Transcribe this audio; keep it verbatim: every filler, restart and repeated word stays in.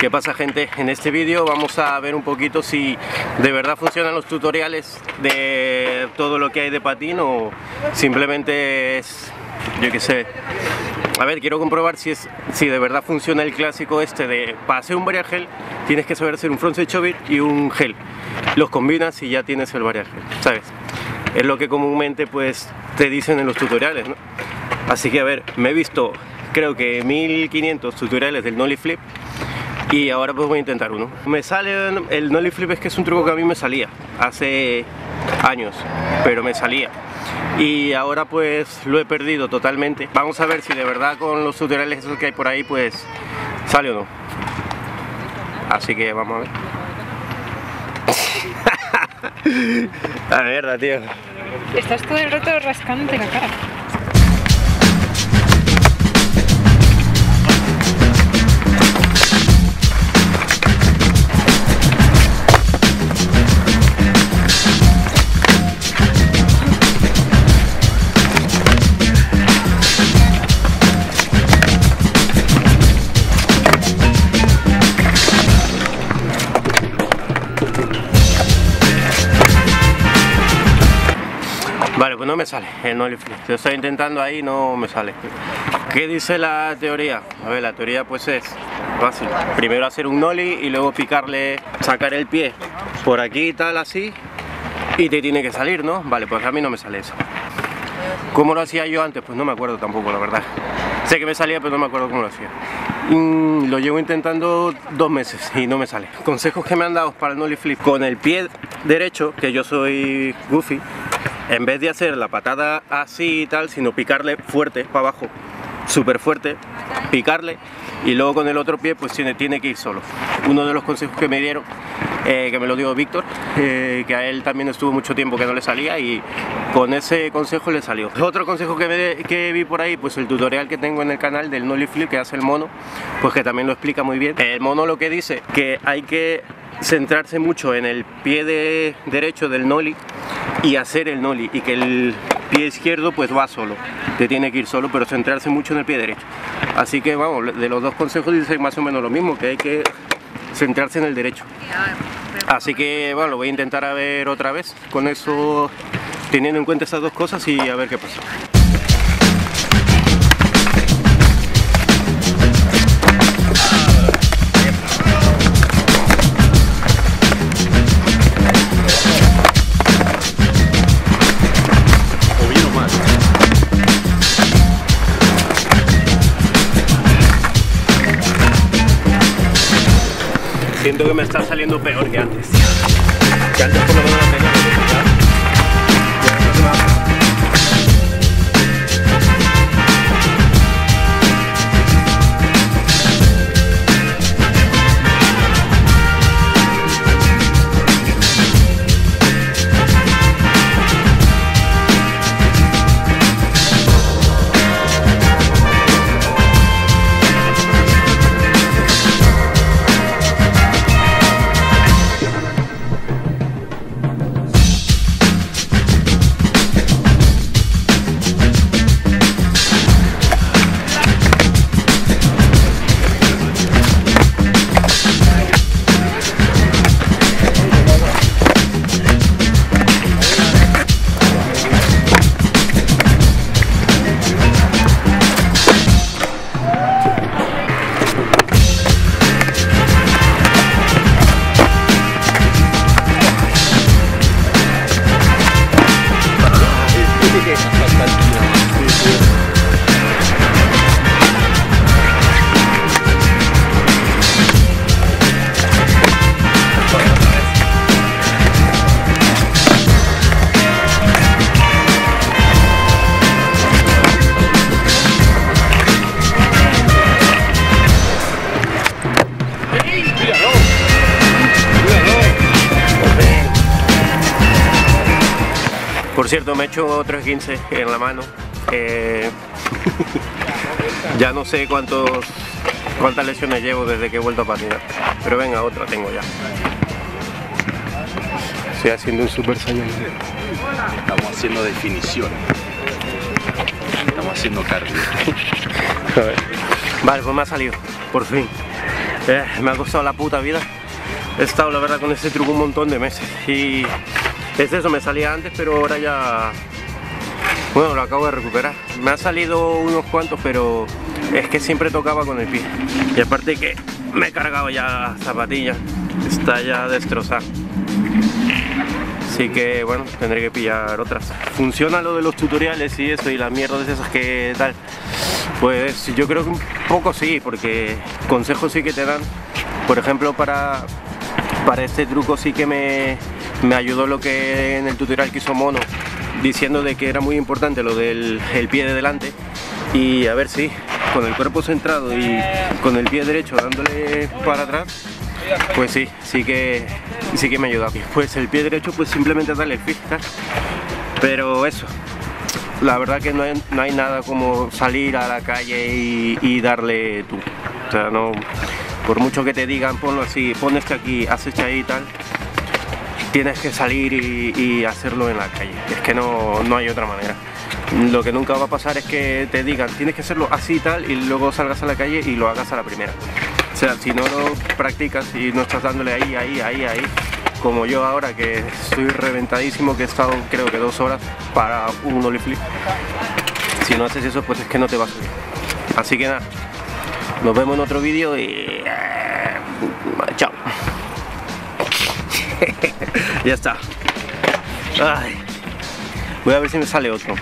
¿Qué pasa, gente? En este vídeo vamos a ver un poquito si de verdad funcionan los tutoriales de todo lo que hay de patín o simplemente es, yo qué sé. A ver, quiero comprobar si es si de verdad funciona el clásico este de para hacer un variar gel tienes que saber hacer un frontside shoveit y un gel. Los combinas y ya tienes el variar gel, ¿sabes? Es lo que comúnmente pues te dicen en los tutoriales, ¿no? Así que a ver, me he visto creo que mil quinientos tutoriales del Nollie Flip y ahora pues voy a intentar uno. Me sale el Nollie Flip, es que es un truco que a mí me salía hace años, pero me salía. Y ahora pues lo he perdido totalmente. Vamos a ver si de verdad con los tutoriales esos que hay por ahí pues sale o no. Así que vamos a ver. La mierda, tío. Estás todo el rato rascándote la cara. Vale, pues no me sale el Nollie Flip. Lo estoy intentando ahí, no me sale. ¿Qué dice la teoría? A ver, la teoría pues es fácil. Primero hacer un Nollie y luego picarle, sacar el pie por aquí y tal, así. Y te tiene que salir, ¿no? Vale, pues a mí no me sale eso. ¿Cómo lo hacía yo antes? Pues no me acuerdo tampoco, la verdad. Sé que me salía, pero no me acuerdo cómo lo hacía. Mm, lo llevo intentando dos meses y no me sale. Consejos que me han dado para el Nollie Flip. Con el pie derecho, que yo soy goofy, en vez de hacer la patada así y tal, sino picarle fuerte para abajo, súper fuerte, picarle, y luego con el otro pie pues tiene, tiene que ir solo. Uno de los consejos que me dieron, eh, que me lo dio Víctor, eh, que a él también estuvo mucho tiempo que no le salía y con ese consejo le salió. Otro consejo que, me, que vi por ahí, pues el tutorial que tengo en el canal del Nollie Flip que hace el Mono, pues que también lo explica muy bien. El Mono lo que dice, que hay que centrarse mucho en el pie de derecho del Nollie, y hacer el Nollie, y que el pie izquierdo pues va solo, te tiene que ir solo, pero centrarse mucho en el pie derecho. Así que vamos, de los dos consejos dicen más o menos lo mismo, que hay que centrarse en el derecho. Así que bueno, lo voy a intentar a ver otra vez, con eso, teniendo en cuenta esas dos cosas y a ver qué pasa. Siento que me está saliendo peor que antes. Que antes por lo menos la tenía. Por cierto, me he hecho otro esguince en la mano, eh, ya no sé cuántos, cuántas lesiones llevo desde que he vuelto a patinar, pero venga, otra tengo ya. Estoy haciendo un super saiyan. Estamos haciendo definición, estamos haciendo cardio. A ver. Vale, pues me ha salido, por fin. eh, me ha costado la puta vida. He estado, la verdad, con este truco un montón de meses y es eso, me salía antes, pero ahora ya, bueno, lo acabo de recuperar. Me han salido unos cuantos, pero es que siempre tocaba con el pie, y aparte que me he cargado ya las zapatillas, está ya destrozada. Así que bueno, tendré que pillar otras. Funciona lo de los tutoriales y eso y las mierdas esas que tal. Pues yo creo que un poco sí, porque consejos sí que te dan. Por ejemplo, para, para este truco sí que me, me ayudó lo que en el tutorial que hizo Mono, diciendo de que era muy importante lo del el pie de delante. Y a ver si, sí, con el cuerpo centrado y con el pie derecho dándole para atrás, pues sí, sí que, sí que me ayuda. Pues el pie derecho, pues simplemente darle pista. Pero eso, la verdad que no hay, no hay nada como salir a la calle y, y darle tú. O sea, no, por mucho que te digan ponlo así, pon este aquí, haz este ahí y tal, tienes que salir y, y hacerlo en la calle. Es que no, no hay otra manera. Lo que nunca va a pasar es que te digan tienes que hacerlo así y tal, y luego salgas a la calle y lo hagas a la primera. O sea, si no lo practicas y no estás dándole ahí, ahí, ahí, ahí, como yo ahora que estoy reventadísimo, que he estado creo que dos horas para un Nollie Flip, si no haces eso, pues es que no te va a salir. Así que nada, nos vemos en otro vídeo y chao. Ya está. Ay. Voy a ver si me sale otro.